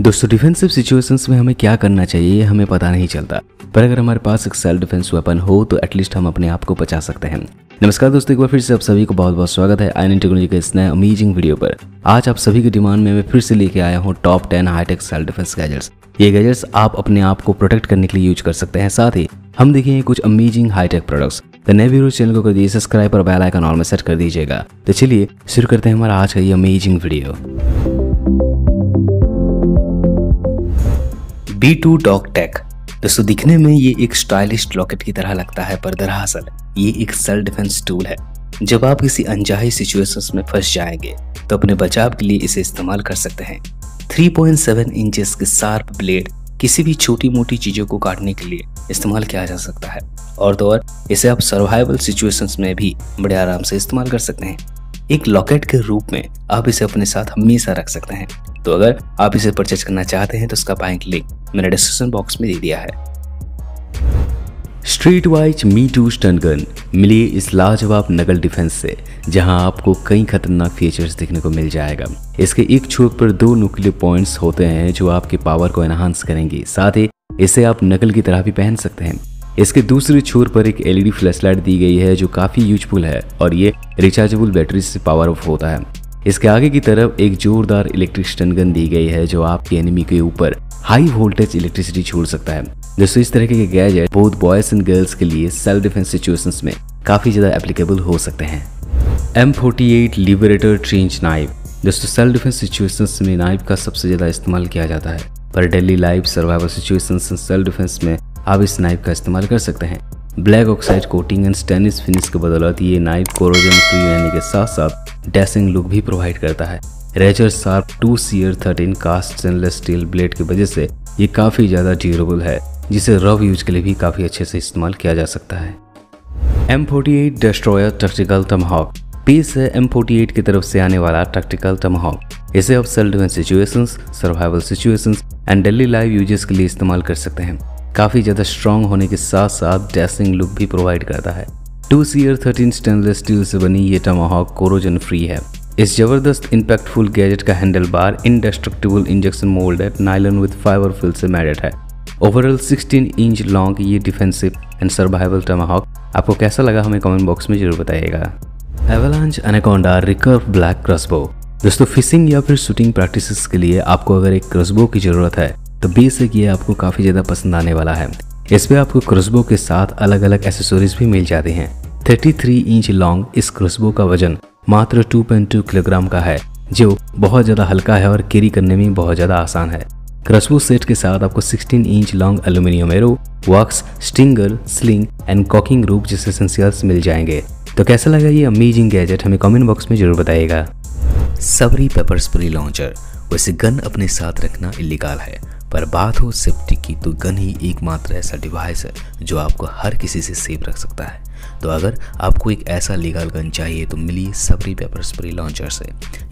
दोस्तों defensive situations में हमें क्या करना चाहिए हमें पता नहीं चलता, पर अगर हमारे पास एक सेल्फ डिफेंस वेपन हो तो एटलीस्ट हम अपने आप को बचा सकते हैं। नमस्कार दोस्तों, एक बार फिर से आप सभी को बहुत बहुत स्वागत है आई9 टेक्नोलॉजी के इस नए अमेजिंग वीडियो पर। आज आप सभी की डिमांड में मैं फिर से लेके आया हूँ top 10 high tech self defence gadgets. ये गैजेट्स आप अपने आप को प्रोटेक्ट करने के लिए यूज कर सकते हैं। साथ ही हम देखेंगे कुछ अमेजिंग हाईटेक प्रोडक्ट्स। तो नए वीडियो चैनल को कर दीजिए सब्सक्राइब और बेल आइकन ऑल में सेट कर दीजिएगा। तो चलिए शुरू करते हैं हमारा आज का ये amazing video. B2 Dog Tech। दोस्तों दिखने में ये एक स्टाइलिश लॉकेट की तरह लगता है, पर दरअसल ये एक सेल्फ डिफेंस टूल है। जब आप किसी अनचाहे सिचुएशंस में फंस जाएंगे तो अपने बचाव के लिए इसे इस्तेमाल कर सकते हैं। 3.7 इंचेस के शार्प ब्लेड किसी भी छोटी मोटी चीज़ों को काटने के लिए इस्तेमाल किया जा सकता है, और तो और इसे आप सर्वाइवल सिचुएशंस में भी बड़े आराम से इस्तेमाल कर सकते हैं। एक लॉकेट के रूप में आप इसे अपने साथ हमेशा रख सकते हैं। तो अगर आप इसे परचेज करना चाहते हैं तो उसका बाइंग लिंक मैंने डिस्क्रिप्शन बॉक्स में दे दिया है। स्ट्रीट वाइज मी2 स्टनगन। मिलिए इस लाजवाब नकल डिफेंस से, जहां आपको कई खतरनाक फीचर्स देखने को मिल जाएगा। इसके एक छोर पर दो न्यूक्लियर पॉइंट्स होते हैं जो आपके पावर को एनहांस करेंगे। साथ ही इसे आप नकल की तरह भी पहन सकते हैं। इसके दूसरे छोर पर एक एलईडी फ्लैशलाइट दी गई है जो काफी यूजफुल है, और ये रिचार्जेबल बैटरी से पावर ऑफ होता है। इसके आगे की तरफ एक जोरदार इलेक्ट्रिक स्टनगन दी गई है जो आपके एनिमी के ऊपर हाई वोल्टेज इलेक्ट्रिसिटी छोड़ सकता है। दोस्तों इस तरह के gadget both boys and girls के लिए सेल्फ डिफेंस सिचुएशंस में काफी ज्यादा एप्लीकेबल हो सकते हैं। M48 liberator trench knife. दोस्तों सेल्फ डिफेंस सिचुएशंस में नाइफ का सबसे ज्यादा इस्तेमाल किया जाता है, पर daily life survival situations and self defence में आप इस नाइफ का इस्तेमाल कर सकते हैं। Black oxide coating and stainless finish के बदौलत ये नाइफ कोरोजन फ्री रहने के साथ साथ डैशिंग लुक भी प्रोवाइड करता है। Razor sharp 2CR13 cast stainless steel blade की वजह से ये काफ़ी ज़्यादा ड्यूरेबल है, जिसे रफ यूज के लिए भी काफ़ी अच्छे से इस्तेमाल किया जा सकता है। M48 destroyer tactical टमहॉक। पीस है M48 की तरफ से आने वाला टैक्टिकल टमहॉक। इसे आप self defence situations, survival situations and daily life uses के लिए इस्तेमाल कर सकते हैं। काफ़ी ज़्यादा स्ट्रॉन्ग होने के साथ साथ डैशिंग लुक भी प्रोवाइड करता है। 2CR13 स्टेनलेस स्टील से बनी ये टमहॉक कोरोजन फ्री है। इस जबरदस्त इंपैक्टफुल गैजेट का handle bar indestructible injection moulded nylon with fibre fill से मैडेड है। ओवरऑल 16 इंच लॉन्ग ये डिफेंसिव एंड सर्वाइवल टमहॉक आपको कैसा लगा हमें कमेंट बॉक्स में जरूर बताइएगा। Avalanche anaconda recurve black crossbow. दोस्तों फिशिंग या फिर शूटिंग प्रैक्टिस के लिए आपको अगर एक क्रॉसबो की जरूरत है तो बेशक ये आपको काफ़ी ज़्यादा पसंद आने वाला है। इस पे आपको क्रॉसबो के साथ अलग अलग एसेसरीज भी मिल जाती हैं। 33 इंच लॉन्ग इस क्रॉसबो का वजन मात्र 2.2 किलोग्राम का है, जो बहुत ज़्यादा हल्का है और कैरी करने में बहुत ज़्यादा आसान है। क्रॉसबो सेट के साथ आपको 16 inch long aluminium arrow, walks, stinger, sling and cocking rope जैसे एसेंशियल्स मिल जाएंगे। तो कैसा लगा ये अमेजिंग गैजेट हमें कॉमेंट बॉक्स में जरूर बताइएगा। Sabre pepper spray launcher. वैसे गन अपने साथ रखना इलीगल है, पर बात हो सेफ्टी की तो गन ही एकमात्र ऐसा डिवाइस है जो आपको हर किसी से सेफ रख सकता है। तो अगर आपको एक ऐसा लीगल गन चाहिए तो मिलिए सबरी पेपर स्प्रे लॉन्चर से।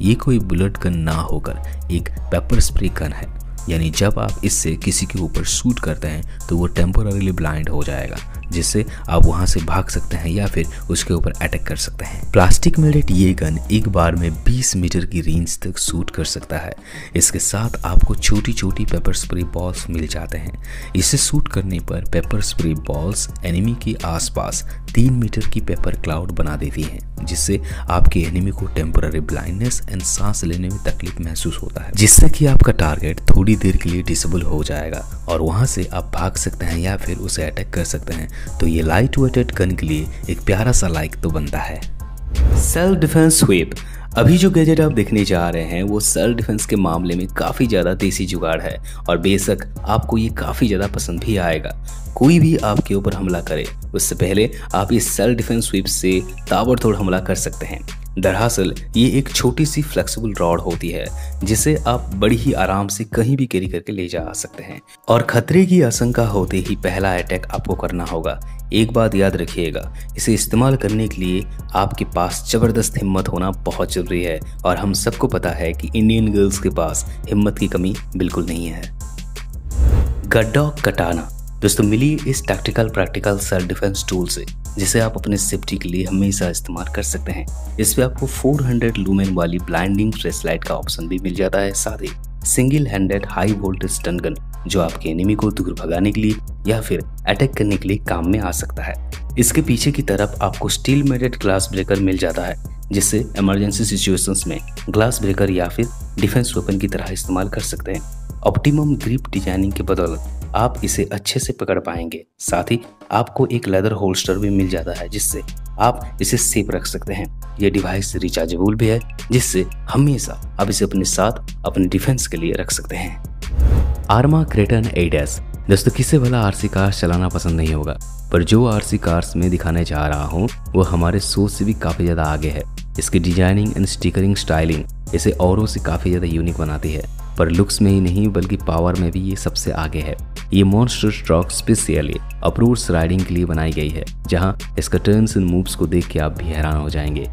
ये कोई बुलेट गन ना होकर एक पेपर स्प्रे गन है, यानी जब आप इससे किसी के ऊपर शूट करते हैं तो वो टेम्पोररीली ब्लाइंड हो जाएगा, जिससे आप वहाँ से भाग सकते हैं या फिर उसके ऊपर अटैक कर सकते हैं। प्लास्टिक मेडेड ये गन एक बार में 20 मीटर की रेंज तक शूट कर सकता है। इसके साथ आपको छोटी छोटी पेपर स्प्रे बॉल्स मिल जाते हैं। इसे शूट करने पर पेपर स्प्रे बॉल्स एनिमी के आसपास 3 मीटर की पेपर क्लाउड बना देती हैं, जिससे आपके एनिमी को टेम्पोररी ब्लाइंडनेस एंड सांस लेने में तकलीफ महसूस होता है, जिससे कि आपका टारगेट थोड़ी देर के लिए डिसेबल हो जाएगा और वहाँ से आप भाग सकते हैं या फिर उसे अटैक कर सकते हैं। तो ये लाइट वेटेड गन के लिए एक प्यारा सा लाइक तो बनता है। Self defence sweep. अभी जो गैजेट आप देखने जा रहे हैं वो सेल्फ डिफेंस के मामले में काफ़ी ज़्यादा देसी जुगाड़ है, और बेशक आपको ये काफ़ी ज़्यादा पसंद भी आएगा। कोई भी आपके ऊपर हमला करे उससे पहले आप इस सेल्फ डिफेंस स्वीप से ताबड़तोड़ हमला कर सकते हैं। दरअसल ये एक छोटी सी फ्लेक्सिबल रॉड होती है, जिसे आप बड़ी ही आराम से कहीं भी कैरी करके ले जा सकते हैं, और खतरे की आशंका होते ही पहला अटैक आपको करना होगा। एक बात याद रखिएगा, इसे इस्तेमाल करने के लिए आपके पास ज़बरदस्त हिम्मत होना बहुत ज़रूरी है, और हम सबको पता है कि इंडियन गर्ल्स के पास हिम्मत की कमी बिल्कुल नहीं है। गार्ड डॉग कटाना। दोस्तों मिलिए इस tactical practical self defence tool से, जिसे आप अपने सेफ्टी के लिए हमेशा इस्तेमाल कर सकते हैं। इस पे आपको 400 लूमेन वाली ब्लाइंडिंग फ्लैशलाइट का ऑप्शन भी मिल जाता है। साथ ही single handed high voltage stun gun जो आपके एनिमी को दूर भगाने के लिए या फिर अटैक करने के लिए काम में आ सकता है। इसके पीछे की तरफ आपको स्टील मेडेड ग्लास ब्रेकर मिल जाता है जिससे इमरजेंसी सिचुएशंस में ग्लास ब्रेकर या फिर डिफेंस वेपन की तरह इस्तेमाल कर सकते हैं। ऑप्टिमम ग्रिप डिजाइनिंग के बदौलत आप इसे अच्छे से पकड़ पाएंगे। साथ ही आपको एक लेदर होल्स्टर भी मिल जाता है जिससे आप इसे सेफ रख सकते हैं। यह डिवाइस रिचार्जेबल भी है जिससे हमेशा आप इसे अपने साथ अपने डिफेंस के लिए रख सकते हैं। आर्मा क्रेटर एडेस। दोस्तों, किसे भला आरसी कार्स चलाना पसंद नहीं होगा, पर जो आरसी कार्स में दिखाने जा रहा हूँ वो हमारे सोच से भी काफी ज्यादा आगे है। इसकी डिजाइनिंग एंड स्टिकरिंग स्टाइलिंग इसे औरों से काफी ज्यादा यूनिक बनाती है, पर लुक्स में ही नहीं बल्कि पावर में भी ये सबसे आगे है। ये monster truck specially approved riding के लिए बनाई गई है, जहां इसका टर्न्स एंड मूव्स को देख के आप भी हैरान हो जाएंगे।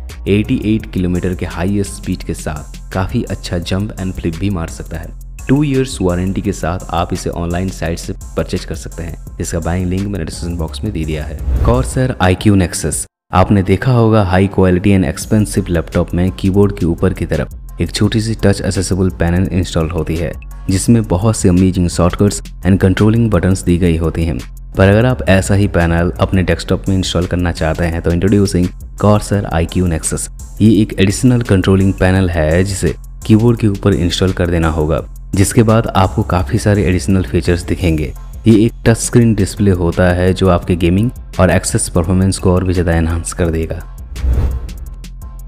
88 किलोमीटर के हाईएस्ट स्पीड के साथ काफी अच्छा जंप एंड फ्लिप भी मार सकता है। 2 इयर्स वारंटी के साथ आप इसे ऑनलाइन साइट से परचेज कर सकते हैं। इसका बाइंग लिंक मैंने डिस्क्रिप्शन बॉक्स में दे दिया है। Corsair iCUE Nexus। आपने देखा होगा high quality and expensive laptop में कीबोर्ड के ऊपर की तरफ एक छोटी सी टच एक्सेसिबल पैनल इंस्टॉल होती है जिसमें बहुत से amazing shortcuts and controlling buttons दी गई होती हैं। पर अगर आप ऐसा ही पैनल अपने डेस्कटॉप में इंस्टॉल करना चाहते हैं तो इंट्रोड्यूसिंग Corsair iCUE Nexus। ये एक एडिशनल कंट्रोलिंग पैनल है जिसे कीबोर्ड के ऊपर इंस्टॉल कर देना होगा, जिसके बाद आपको काफ़ी सारे एडिशनल फीचर्स दिखेंगे। ये एक टच स्क्रीन डिस्प्ले होता है जो आपके गेमिंग और एक्सेस परफॉर्मेंस को और भी ज़्यादा एनहांस कर देगा।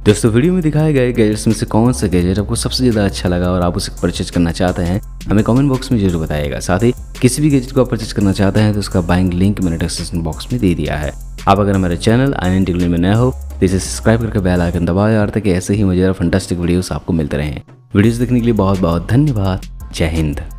दोस्तों, वीडियो में दिखाए गए गैजेट्स में से कौन सा गैजेट आपको सबसे ज़्यादा अच्छा लगा और आप उसे परचेज करना चाहते हैं, हमें कमेंट बॉक्स में जरूर बताइएगा। साथ ही किसी भी गैजेट को आप परचेज करना चाहते हैं तो उसका बाइंग लिंक मैंने डिस्क्रिप्शन बॉक्स में दे दिया है। आप अगर हमारे चैनल आई9 टेक्नोलॉजी में नए हो तो इसे सब्सक्राइब करके बेल आइकन दबाएं और ताकि ऐसे ही मजेदार फंटास्टिक वीडियोस आपको मिलते रहें। वीडियोस देखने के लिए बहुत बहुत धन्यवाद। जय हिंद।